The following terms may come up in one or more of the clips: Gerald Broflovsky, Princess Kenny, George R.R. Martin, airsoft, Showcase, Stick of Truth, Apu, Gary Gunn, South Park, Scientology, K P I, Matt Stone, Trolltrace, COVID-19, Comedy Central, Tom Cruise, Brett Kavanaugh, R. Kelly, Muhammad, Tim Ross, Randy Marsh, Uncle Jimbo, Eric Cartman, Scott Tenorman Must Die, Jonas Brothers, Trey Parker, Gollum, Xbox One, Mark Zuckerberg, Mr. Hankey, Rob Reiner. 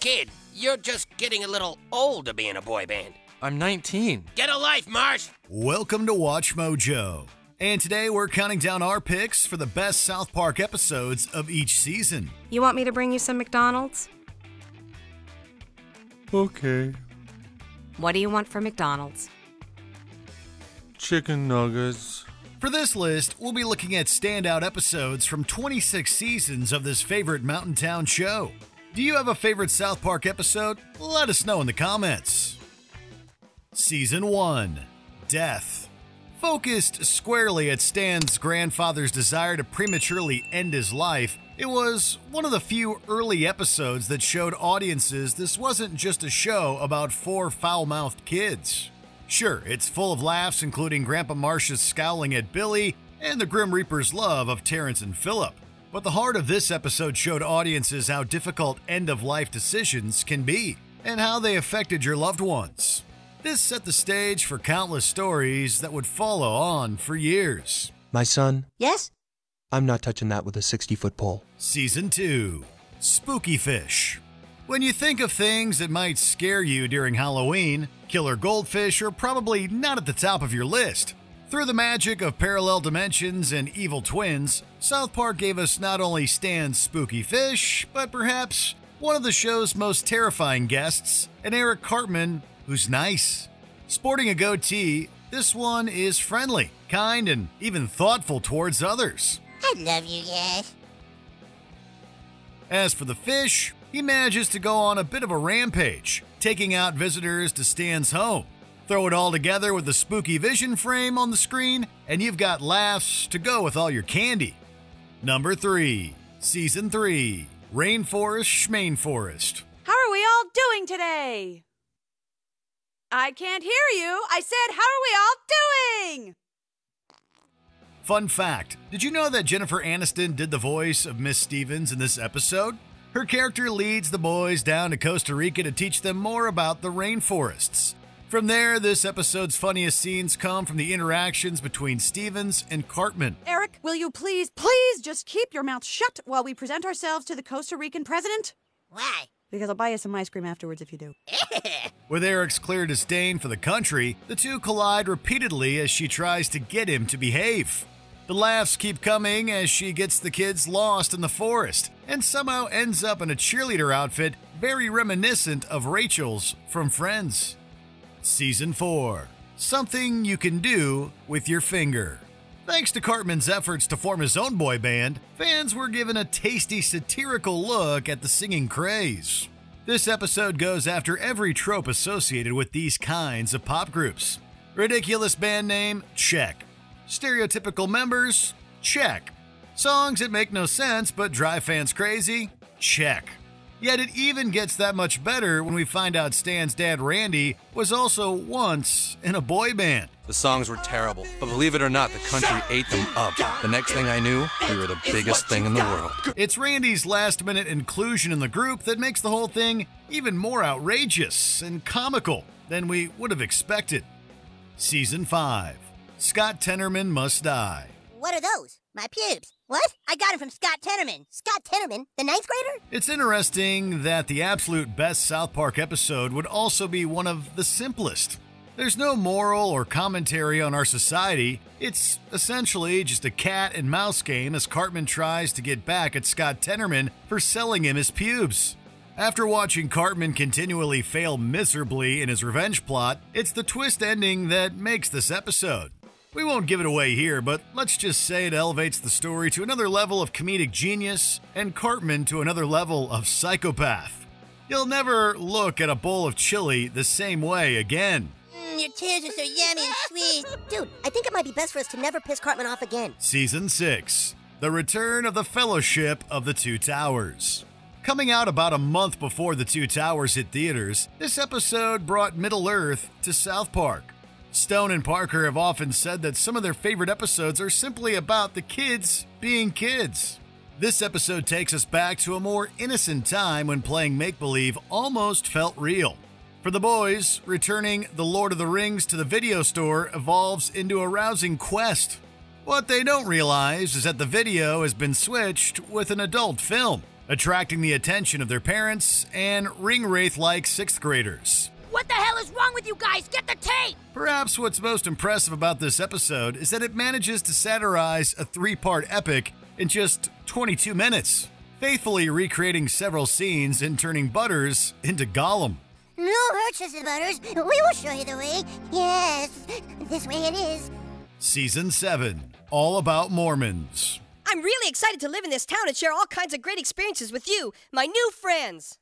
kid. You're just getting a little old to be in a boy band. I'm 19. Get a life, Marsh! Welcome to Watch Mojo. And today we're counting down our picks for the best South Park episodes of each season. You want me to bring you some McDonald's? Okay. What do you want for McDonald's? Chicken nuggets. For this list, we'll be looking at standout episodes from 26 seasons of this favorite Mountain Town show. Do you have a favorite South Park episode? Let us know in the comments. Season 1, Death. Focused squarely at Stan's grandfather's desire to prematurely end his life, it was one of the few early episodes that showed audiences this wasn't just a show about four foul-mouthed kids. Sure, it's full of laughs, including Grandpa Marsh's scowling at Billy and the Grim Reaper's love of Terrence and Philip. But the heart of this episode showed audiences how difficult end-of-life decisions can be and how they affected your loved ones. This set the stage for countless stories that would follow on for years. My son? Yes? I'm not touching that with a 60-foot pole. Season 2, Spooky Fish. When you think of things that might scare you during Halloween, killer goldfish are probably not at the top of your list. Through the magic of parallel dimensions and evil twins, South Park gave us not only Stan's spooky fish, but perhaps one of the show's most terrifying guests, an Eric Cartman who's nice. Sporting a goatee, this one is friendly, kind, and even thoughtful towards others. I love you guys. As for the fish, he manages to go on a bit of a rampage, taking out visitors to Stan's home. Throw it all together with the spooky vision frame on the screen, and you've got laughs to go with all your candy. Number 3, Season 3, Rainforest Schmainforest. How are we all doing today? I can't hear you. I said, how are we all doing? Fun fact, did you know that Jennifer Aniston did the voice of Miss Stevens in this episode? Her character leads the boys down to Costa Rica to teach them more about the rainforests. From there, this episode's funniest scenes come from the interactions between Stevens and Cartman. Eric, will you please just keep your mouth shut while we present ourselves to the Costa Rican president? Why? Because I'll buy you some ice cream afterwards if you do. With Eric's clear disdain for the country, the two collide repeatedly as she tries to get him to behave. The laughs keep coming as she gets the kids lost in the forest and somehow ends up in a cheerleader outfit very reminiscent of Rachel's from Friends. Season 4, Something You Can Do With Your Finger. Thanks to Cartman's efforts to form his own boy band, fans were given a tasty satirical look at the singing craze. This episode goes after every trope associated with these kinds of pop groups. Ridiculous band name? Check. Stereotypical members? Check. Songs that make no sense but drive fans crazy? Check. Yet it even gets that much better when we find out Stan's dad, Randy, was also once in a boy band. The songs were terrible, but believe it or not, the country ate them up. The next thing I knew, we were the biggest thing in the world. It's Randy's last-minute inclusion in the group that makes the whole thing even more outrageous and comical than we would have expected. Season 5, Scott Tenorman Must Die. What are those? My pubes. What? I got it from Scott Tenorman. Scott Tenorman, the ninth grader? It's interesting that the absolute best South Park episode would also be one of the simplest. There's no moral or commentary on our society. It's essentially just a cat and mouse game as Cartman tries to get back at Scott Tenorman for selling him his pubes. After watching Cartman continually fail miserably in his revenge plot, it's the twist ending that makes this episode. We won't give it away here, but let's just say it elevates the story to another level of comedic genius and Cartman to another level of psychopath. You'll never look at a bowl of chili the same way again. Your tears are so yummy and sweet. Dude, I think it might be best for us to never piss Cartman off again. Season 6, The Return of the Fellowship of the Two Towers. Coming out about a month before The Two Towers hit theaters, this episode brought Middle-earth to South Park. Stone and Parker have often said that some of their favorite episodes are simply about the kids being kids. This episode takes us back to a more innocent time when playing make-believe almost felt real. For the boys, returning The Lord of the Rings to the video store evolves into a rousing quest. What they don't realize is that the video has been switched with an adult film, attracting the attention of their parents and ringwraith-like sixth graders. What the hell is wrong with you guys? Get the tape! Perhaps what's most impressive about this episode is that it manages to satirize a three-part epic in just 22 minutes, faithfully recreating several scenes and turning Butters into Gollum. No purchase of Butters, we will show you the way. Yes, this way it is. Season 7, all about Mormons. I'm really excited to live in this town and share all kinds of great experiences with you, my new friends.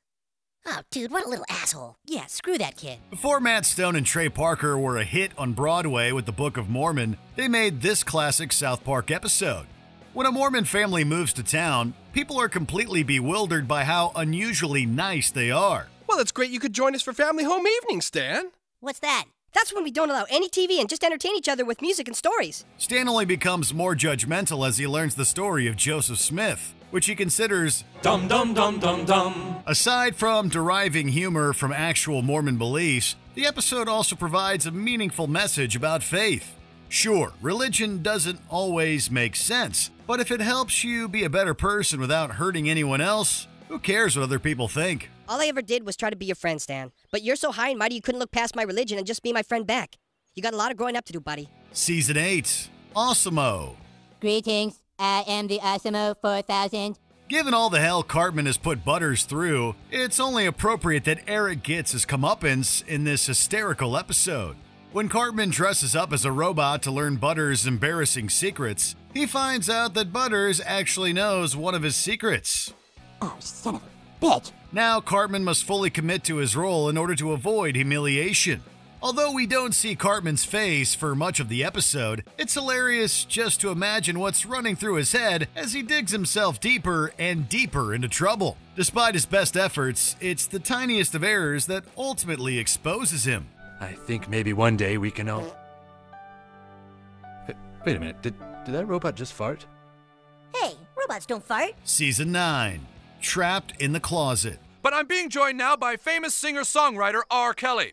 Oh, dude, what a little asshole. Yeah, screw that kid. Before Matt Stone and Trey Parker were a hit on Broadway with the Book of Mormon, they made this classic South Park episode. When a Mormon family moves to town, people are completely bewildered by how unusually nice they are. Well, it's great you could join us for family home evening, Stan. What's that? That's when we don't allow any TV and just entertain each other with music and stories. Stan only becomes more judgmental as he learns the story of Joseph Smith, which he considers dumb, dumb, dumb, dumb, dumb. Aside from deriving humor from actual Mormon beliefs, the episode also provides a meaningful message about faith. Sure, religion doesn't always make sense, but if it helps you be a better person without hurting anyone else, who cares what other people think? All I ever did was try to be your friend, Stan. But you're so high and mighty you couldn't look past my religion and just be my friend back. You got a lot of growing up to do, buddy. Season 8, Awesome-o. Greetings. I am the Awesome-o 4000. Given all the hell Cartman has put Butters through, it's only appropriate that Eric gets his comeuppance in this hysterical episode. When Cartman dresses up as a robot to learn Butters' embarrassing secrets, he finds out that Butters actually knows one of his secrets. Oh, son of a bitch. Now Cartman must fully commit to his role in order to avoid humiliation. Although we don't see Cartman's face for much of the episode, it's hilarious just to imagine what's running through his head as he digs himself deeper and deeper into trouble. Despite his best efforts, it's the tiniest of errors that ultimately exposes him. I think maybe one day we can all... Hey, wait a minute, did that robot just fart? Hey, robots don't fart. Season 9, Trapped in the Closet. But I'm being joined now by famous singer-songwriter R. Kelly.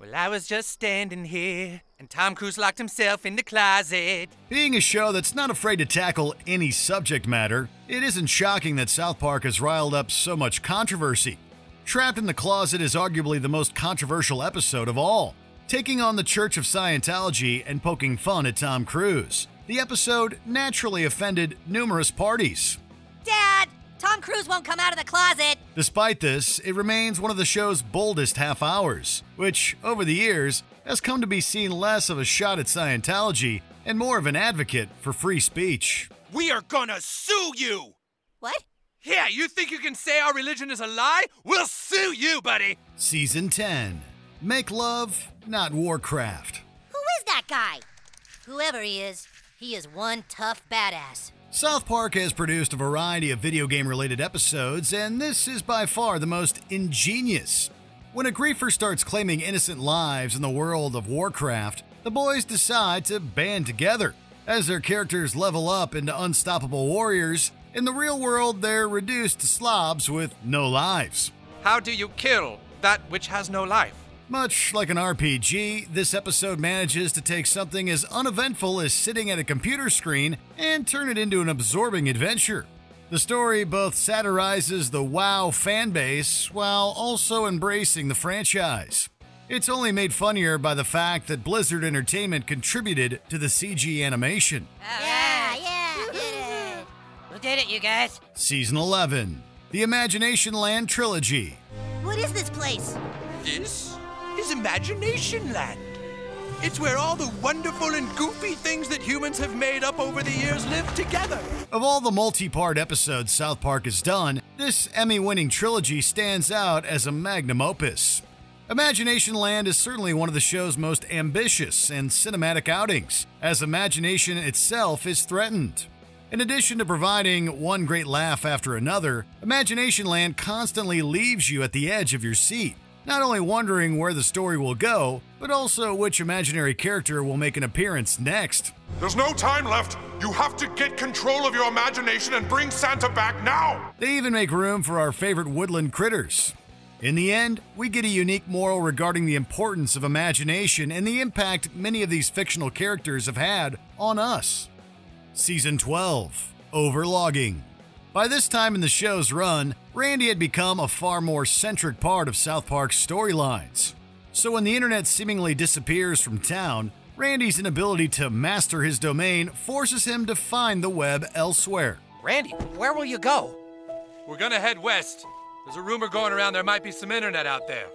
Well, I was just standing here, and Tom Cruise locked himself in the closet. Being a show that's not afraid to tackle any subject matter, it isn't shocking that South Park has riled up so much controversy. Trapped in the Closet is arguably the most controversial episode of all, taking on the Church of Scientology and poking fun at Tom Cruise. The episode naturally offended numerous parties. Dad! Tom Cruise won't come out of the closet! Despite this, it remains one of the show's boldest half hours, which, over the years, has come to be seen less of a shot at Scientology and more of an advocate for free speech. We are gonna sue you! What? Yeah, you think you can say our religion is a lie? We'll sue you, buddy! Season 10, Make Love, Not Warcraft. Who is that guy? Whoever he is one tough badass. South Park has produced a variety of video game-related episodes, and this is by far the most ingenious. When a griefer starts claiming innocent lives in the world of Warcraft, the boys decide to band together. As their characters level up into unstoppable warriors, in the real world they're reduced to slobs with no lives. How do you kill that which has no life? Much like an RPG, this episode manages to take something as uneventful as sitting at a computer screen and turn it into an absorbing adventure. The story both satirizes the WoW fanbase while also embracing the franchise. It's only made funnier by the fact that Blizzard Entertainment contributed to the CG animation. Yeah, did it. We did it, you guys. Season 11, The Imagination Land Trilogy. What is this place? This? Is Imagination Land. It's where all the wonderful and goofy things that humans have made up over the years live together. Of all the multi-part episodes South Park has done, this Emmy-winning trilogy stands out as a magnum opus. Imagination Land is certainly one of the show's most ambitious and cinematic outings, as imagination itself is threatened. In addition to providing one great laugh after another, Imagination Land constantly leaves you at the edge of your seat. Not only wondering where the story will go, but also which imaginary character will make an appearance next. There's no time left. You have to get control of your imagination and bring Santa back now. They even make room for our favorite woodland critters. In the end, we get a unique moral regarding the importance of imagination and the impact many of these fictional characters have had on us. Season 12, Overlogging. By this time in the show's run, Randy had become a far more centric part of South Park's storylines. So when the internet seemingly disappears from town, Randy's inability to master his domain forces him to find the web elsewhere. Randy, where will you go? We're gonna head west. There's a rumor going around there might be some internet out there.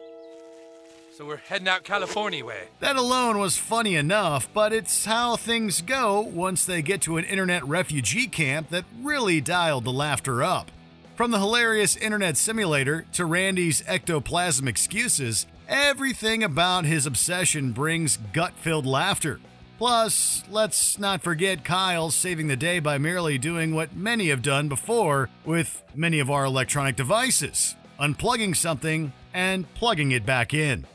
So we're heading out California way. That alone was funny enough, but it's how things go once they get to an internet refugee camp that really dialed the laughter up. From the hilarious internet simulator to Randy's ectoplasm excuses, everything about his obsession brings gut-filled laughter. Plus, let's not forget Kyle saving the day by merely doing what many have done before with many of our electronic devices, unplugging something and plugging it back in.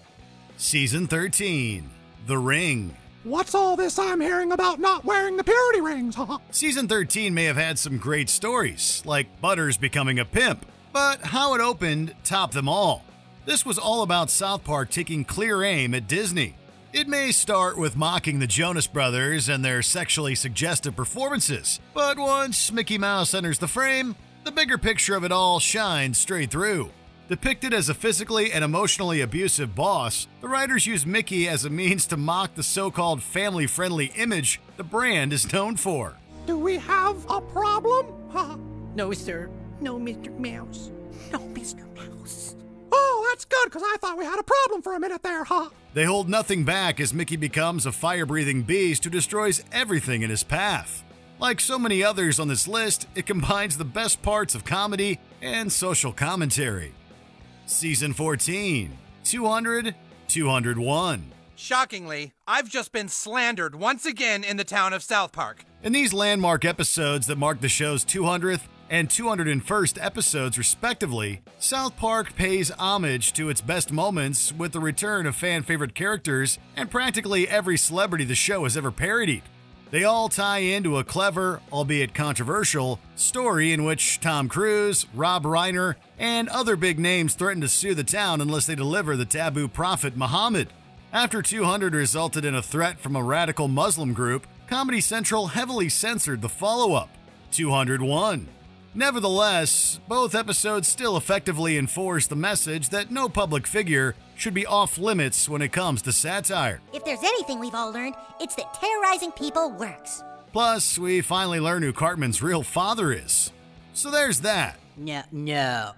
Season 13, The Ring. What's all this I'm hearing about not wearing the purity rings, huh? Season 13 may have had some great stories, like Butters becoming a pimp, but how it opened topped them all. This was all about South Park taking clear aim at Disney. It may start with mocking the Jonas Brothers and their sexually suggestive performances, but once Mickey Mouse enters the frame, the bigger picture of it all shines straight through. Depicted as a physically and emotionally abusive boss, the writers use Mickey as a means to mock the so-called family-friendly image the brand is known for. Do we have a problem? No, sir. No, Mr. Mouse. No, Mr. Mouse. Oh, that's good, because I thought we had a problem for a minute there, huh? They hold nothing back as Mickey becomes a fire-breathing beast who destroys everything in his path. Like so many others on this list, it combines the best parts of comedy and social commentary. Season 14, 200-201. Shockingly, I've just been slandered once again in the town of South Park. In these landmark episodes that mark the show's 200th and 201st episodes respectively, South Park pays homage to its best moments with the return of fan-favorite characters and practically every celebrity the show has ever parodied. They all tie into a clever, albeit controversial, story in which Tom Cruise, Rob Reiner, and other big names threaten to sue the town unless they deliver the taboo prophet Muhammad. After 200 resulted in a threat from a radical Muslim group, Comedy Central heavily censored the follow-up, 201. Nevertheless, both episodes still effectively enforce the message that no public figure should be off-limits when it comes to satire. If there's anything we've all learned, it's that terrorizing people works. Plus, we finally learn who Cartman's real father is. So there's that. No.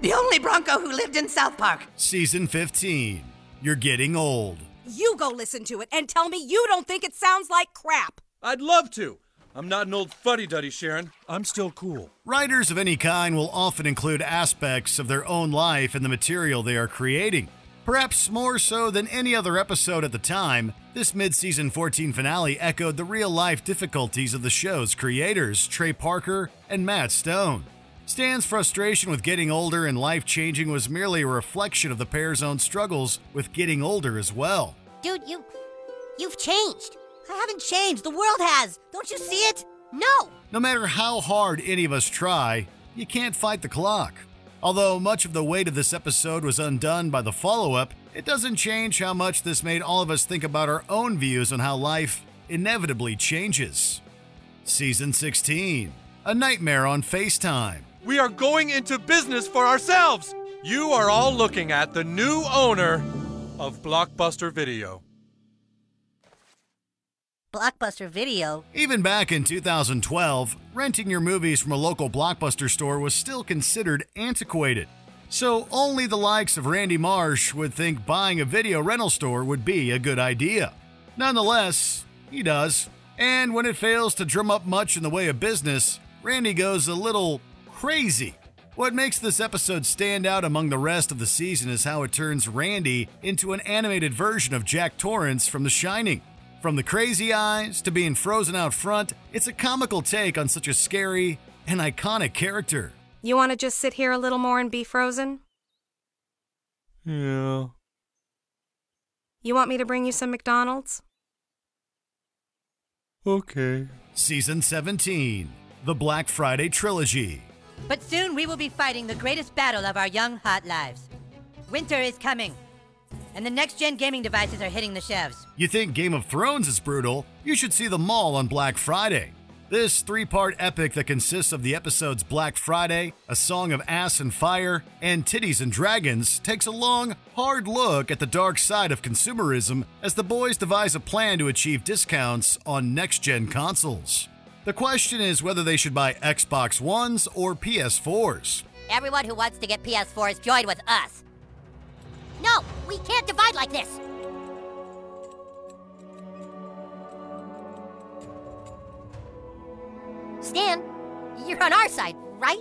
The only Bronco who lived in South Park. Season 15, You're Getting Old. You go listen to it and tell me you don't think it sounds like crap. I'd love to. I'm not an old fuddy-duddy, Sharon. I'm still cool. Writers of any kind will often include aspects of their own life in the material they are creating. Perhaps more so than any other episode at the time, this mid-season 14 finale echoed the real-life difficulties of the show's creators, Trey Parker and Matt Stone. Stan's frustration with getting older and life-changing was merely a reflection of the pair's own struggles with getting older as well. Dude, you've changed. I haven't changed. The world has. Don't you see it? No! No matter how hard any of us try, you can't fight the clock. Although much of the weight of this episode was undone by the follow-up, it doesn't change how much this made all of us think about our own views on how life inevitably changes. Season 16, A Nightmare on FaceTime. We are going into business for ourselves! You are all looking at the new owner of Blockbuster Video. Blockbuster Video. Even back in 2012, renting your movies from a local Blockbuster store was still considered antiquated. So only the likes of Randy Marsh would think buying a video rental store would be a good idea. Nonetheless, he does. And when it fails to drum up much in the way of business, Randy goes a little crazy. What makes this episode stand out among the rest of the season is how it turns Randy into an animated version of Jack Torrance from The Shining. From the crazy eyes to being frozen out front, it's a comical take on such a scary and iconic character. You want to just sit here a little more and be frozen? Yeah. You want me to bring you some McDonald's? Okay. Season 17, The Black Friday Trilogy. But soon we will be fighting the greatest battle of our young, hot lives. Winter is coming. And the next-gen gaming devices are hitting the shelves. You think Game of Thrones is brutal? You should see them all on Black Friday. This three-part epic that consists of the episodes Black Friday, A Song of Ass and Fire, and Titties and Dragons takes a long, hard look at the dark side of consumerism as the boys devise a plan to achieve discounts on next-gen consoles. The question is whether they should buy Xbox Ones or PS4s. Everyone who wants to get PS4s, join with us. No, we can't divide like this. Stan, you're on our side, right?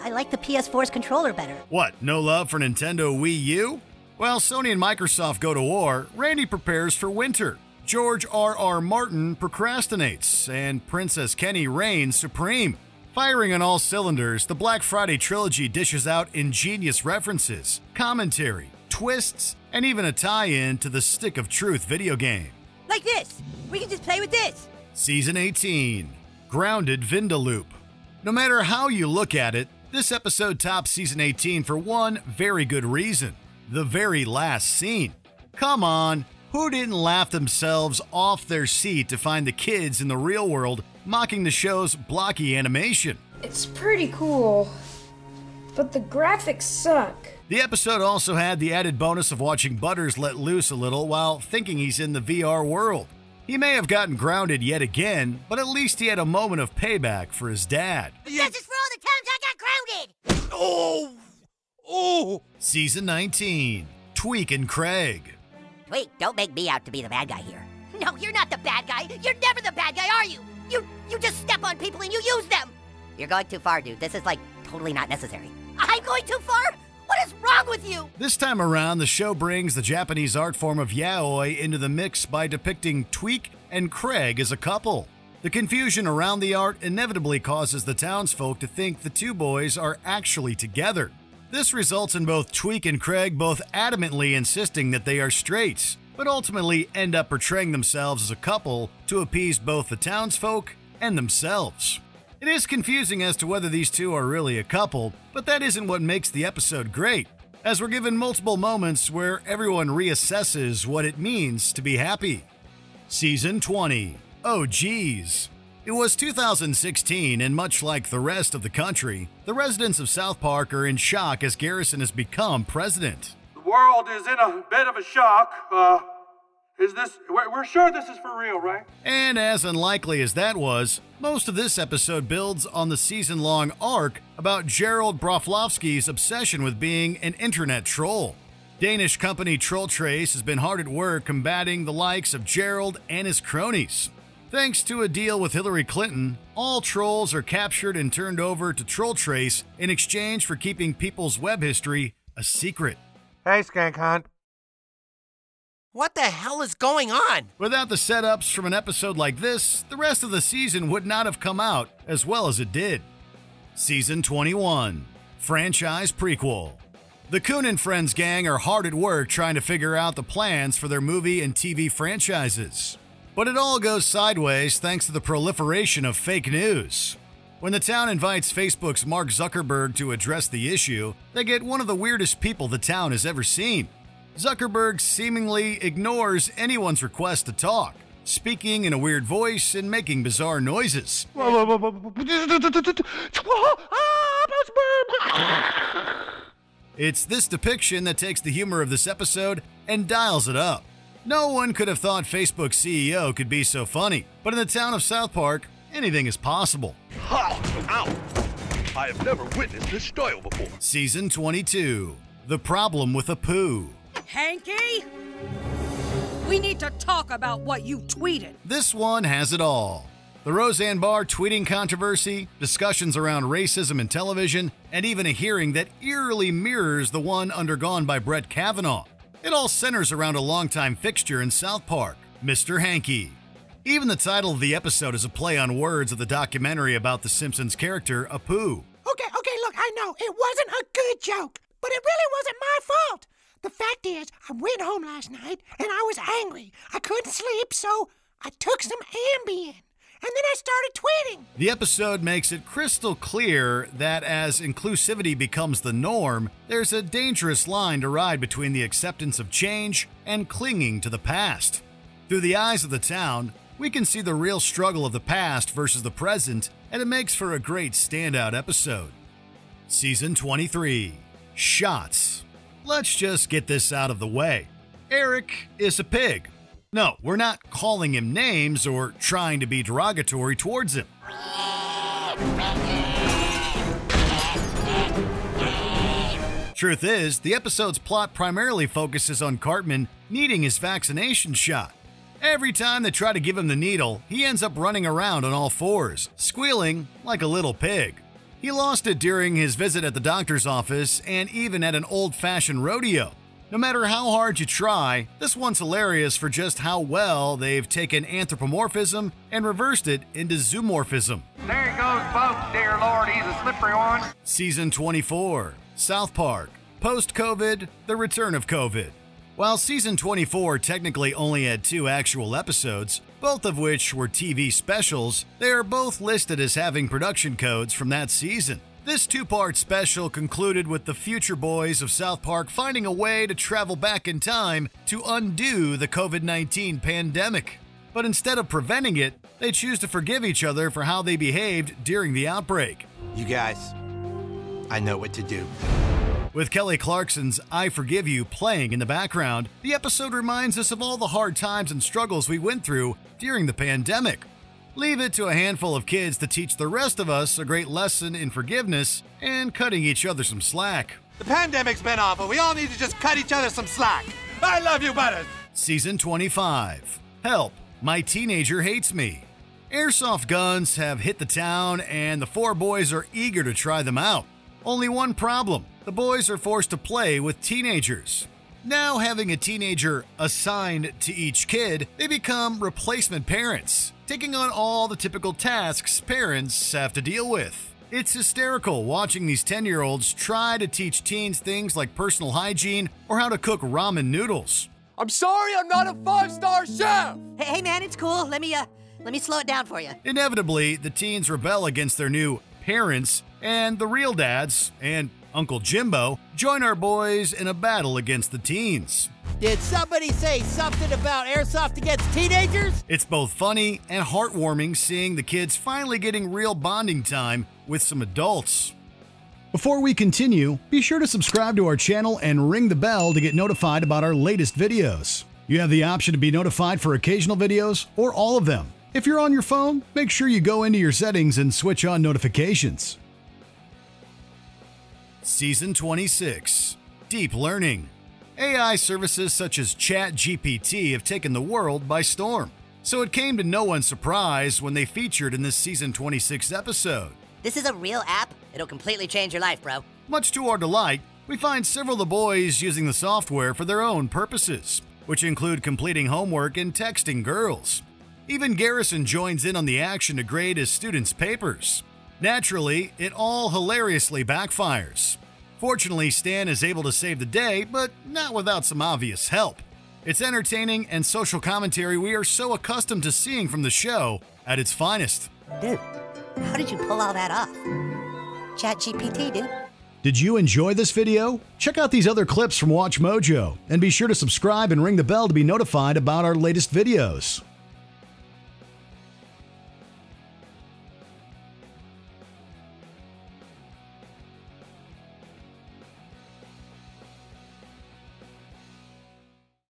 I like the PS4's controller better. What, no love for Nintendo Wii U? While Sony and Microsoft go to war, Randy prepares for winter, George R.R. Martin procrastinates, and Princess Kenny reigns supreme. Firing on all cylinders, the Black Friday trilogy dishes out ingenious references, commentary, twists, and even a tie-in to the Stick of Truth video game. Like this! We can just play with this! Season 18, Grounded Vindaloop. No matter how you look at it, this episode tops Season 18 for one very good reason: the very last scene. Come on, who didn't laugh themselves off their seat to find the kids in the real world mocking the show's blocky animation? It's pretty cool, but the graphics suck. The episode also had the added bonus of watching Butters let loose a little while thinking he's in the VR world. He may have gotten grounded yet again, but at least he had a moment of payback for his dad. This is for all the times I got grounded! Oh! Season 19, Tweak and Craig. Tweak, don't make me out to be the bad guy here. No, you're not the bad guy. You're never the bad guy, are you? You just step on people and you use them. You're going too far, dude. This is, like, totally not necessary. I'm going too far? What is wrong with you? This time around, the show brings the Japanese art form of yaoi into the mix by depicting Tweak and Craig as a couple. The confusion around the art inevitably causes the townsfolk to think the two boys are actually together. This results in both Tweak and Craig both adamantly insisting that they are straights, but ultimately end up portraying themselves as a couple to appease both the townsfolk and themselves. It is confusing as to whether these two are really a couple, but that isn't what makes the episode great, as we're given multiple moments where everyone reassesses what it means to be happy. Season 20, Oh Geez. It was 2016, and much like the rest of the country, the residents of South Park are in shock as Garrison has become president. The world is in a bit of a shock. We're sure this is for real, right? And as unlikely as that was, most of this episode builds on the season-long arc about Gerald Broflovsky's obsession with being an internet troll. Danish company Trolltrace has been hard at work combating the likes of Gerald and his cronies. Thanks to a deal with Hillary Clinton, all trolls are captured and turned over to Trolltrace in exchange for keeping people's web history a secret. Hey, Skank Hunt. What the hell is going on? Without the setups from an episode like this, the rest of the season would not have come out as well as it did. Season 21, Franchise Prequel. The Kuhn and Friends gang are hard at work trying to figure out the plans for their movie and TV franchises. But it all goes sideways thanks to the proliferation of fake news. When the town invites Facebook's Mark Zuckerberg to address the issue, they get one of the weirdest people the town has ever seen. Zuckerberg seemingly ignores anyone's request to talk, speaking in a weird voice and making bizarre noises. It's this depiction that takes the humor of this episode and dials it up. No one could have thought Facebook's CEO could be so funny, but in the town of South Park, anything is possible. Ow. I have never witnessed this style before. Season 22, The Problem with Apu. Hankey, we need to talk about what you tweeted. This one has it all. The Roseanne Barr tweeting controversy, discussions around racism in television, and even a hearing that eerily mirrors the one undergone by Brett Kavanaugh. It all centers around a longtime fixture in South Park, Mr. Hankey. Even the title of the episode is a play on words of the documentary about The Simpsons character, Apu. Okay, look, I know, it wasn't a good joke, but it really wasn't my fault. The fact is, I went home last night, and I was angry. I couldn't sleep, so I took some Ambien, and then I started tweeting. The episode makes it crystal clear that as inclusivity becomes the norm, there's a dangerous line to ride between the acceptance of change and clinging to the past. Through the eyes of the town, we can see the real struggle of the past versus the present, and it makes for a great standout episode. Season 23 – Shots. Let's just get this out of the way. Eric is a pig. No, we're not calling him names or trying to be derogatory towards him. Truth is, the episode's plot primarily focuses on Cartman needing his vaccination shot. Every time they try to give him the needle, he ends up running around on all fours, squealing like a little pig. He lost it during his visit at the doctor's office and even at an old-fashioned rodeo. No matter how hard you try, this one's hilarious for just how well they've taken anthropomorphism and reversed it into zoomorphism. There it goes, folks. Dear Lord, he's a slippery one. Season 24. South Park, post-COVID, the return of COVID. While Season 24 technically only had 2 actual episodes, both of which were TV specials, they are both listed as having production codes from that season. This 2-part special concluded with the future boys of South Park finding a way to travel back in time to undo the COVID-19 pandemic. But instead of preventing it, they choose to forgive each other for how they behaved during the outbreak. You guys, I know what to do. With Kelly Clarkson's I Forgive You playing in the background, the episode reminds us of all the hard times and struggles we went through during the pandemic. Leave it to a handful of kids to teach the rest of us a great lesson in forgiveness and cutting each other some slack. The pandemic's been awful. We all need to just cut each other some slack. I love you, butters! Season 25. Help, My Teenager Hates Me. Airsoft guns have hit the town and the 4 boys are eager to try them out. Only one problem. The boys are forced to play with teenagers. Now having a teenager assigned to each kid, they become replacement parents, taking on all the typical tasks parents have to deal with. It's hysterical watching these 10-year-olds try to teach teens things like personal hygiene or how to cook ramen noodles. I'm sorry, I'm not a 5-star chef! Hey man, it's cool. Let me slow it down for you. Inevitably, the teens rebel against their new parents, and the real dads and Uncle Jimbo join our boys in a battle against the teens. Did somebody say something about airsoft against teenagers? It's both funny and heartwarming seeing the kids finally getting real bonding time with some adults. Before we continue, be sure to subscribe to our channel and ring the bell to get notified about our latest videos. You have the option to be notified for occasional videos or all of them. If you're on your phone, make sure you go into your settings and switch on notifications. Season 26. Deep Learning. AI services such as ChatGPT have taken the world by storm, so it came to no one's surprise when they featured in this Season 26 episode. This is a real app? It'll completely change your life, bro. Much to our delight, we find several of the boys using the software for their own purposes, which include completing homework and texting girls. Even Garrison joins in on the action to grade his students' papers. Naturally, it all hilariously backfires. Fortunately, Stan is able to save the day, but not without some obvious help. It's entertaining and social commentary we are so accustomed to seeing from the show at its finest. Dude, how did you pull all that off? ChatGPT, dude. Did you enjoy this video? Check out these other clips from WatchMojo, and be sure to subscribe and ring the bell to be notified about our latest videos.